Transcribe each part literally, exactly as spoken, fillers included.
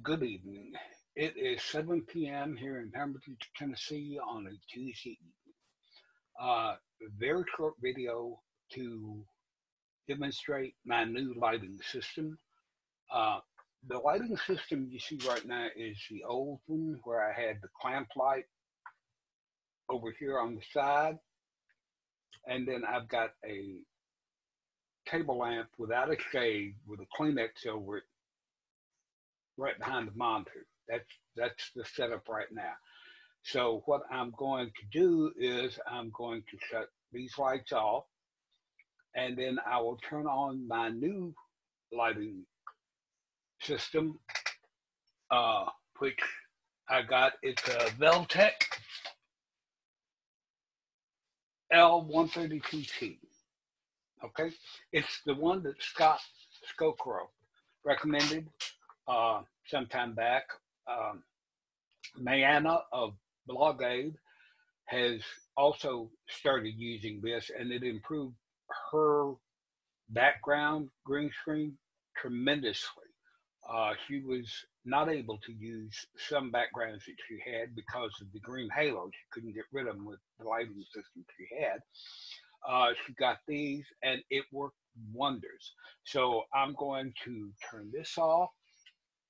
Good evening. It is seven P M here in Pemberton, Tennessee on a Tuesday evening. Uh, very short video to demonstrate my new lighting system. Uh, the lighting system you see right now is the old one where I had the clamp light over here on the side. And then I've got a table lamp without a shade with a Kleenex over it right behind the monitor. That's, that's the setup right now. So what I'm going to do is I'm going to shut these lights off, and then I will turn on my new lighting system, uh, which I got. It's a VilTrox L one thirty two T. Okay, it's the one that Scott Scocrow recommended uh, some time back. Um, Mayanna of BlogAid has also started using this, and it improved her background green screen tremendously. Uh, she was not able to use some backgrounds that she had because of the green halo. She couldn't get rid of them with the lighting system she had. Uh, she got these, and it worked wonders. So I'm going to turn this off,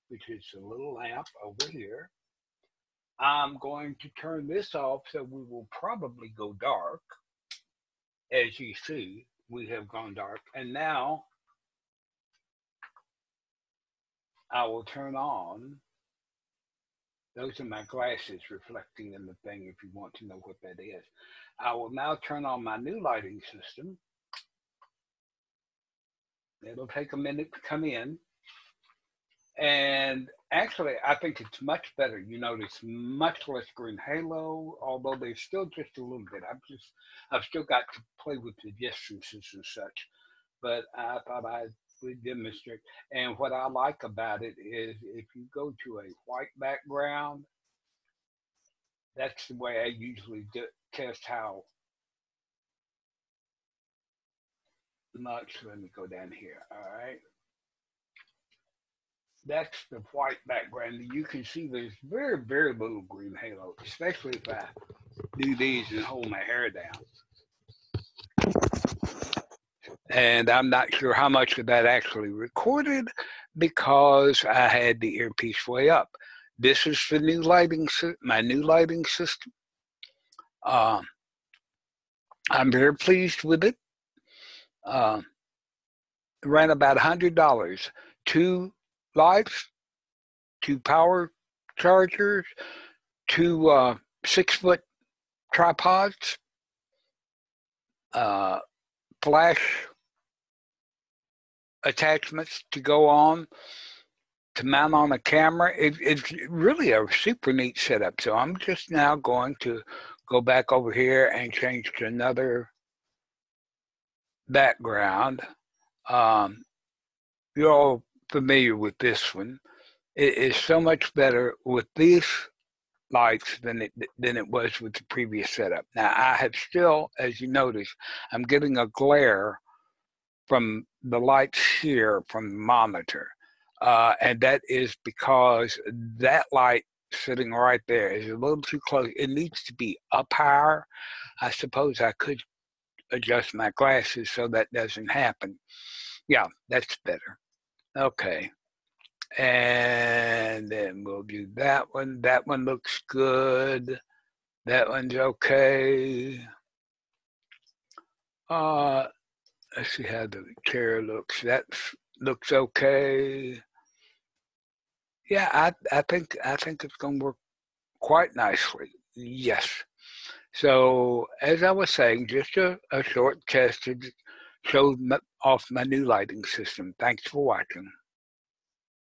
which is a little lamp over here. I'm going to turn this off, so we will probably go dark. As you see, we have gone dark. And now I will turn on. Those are my glasses reflecting in the thing if you want to know what that is. I will now turn on my new lighting system. It'll take a minute to come in. And actually, I think it's much better. You notice much less green halo, although there's still just a little bit. I've just, I've still got to play with the distances and such, but I thought I would demonstrate. And what I like about it is if you go to a white background, that's the way I usually do, test how much. Let me go down here. All right. That's the white background. You can see there's very, very little green halo, especially if I do these and hold my hair down. And I'm not sure how much of that actually recorded because I had the earpiece way up. This is the new lighting, my new lighting system. Um, I'm very pleased with it. Uh, ran about one hundred dollars. Two lights, two power chargers, two uh, six-foot tripods, uh, flash attachments to go on, to mount on a camera. It, it's really a super neat setup. So I'm just now going to go back over here and change to another background. Um, you're all familiar with this one. It is so much better with these lights than it than it was with the previous setup. Now I have still, as you notice, I'm getting a glare from the lights here from the monitor, uh, and that is because that light sitting right there is a little too close. It needs to be up higher. I suppose I could adjust my glasses so that doesn't happen. Yeah, that's better. Okay, and then we'll do that one. That one looks good. That one's okay. Uh, let's see how the chair looks. That looks okay. Yeah, I I think I think it's gonna work quite nicely. Yes. So as I was saying, just a, a short test to show off my new lighting system. Thanks for watching.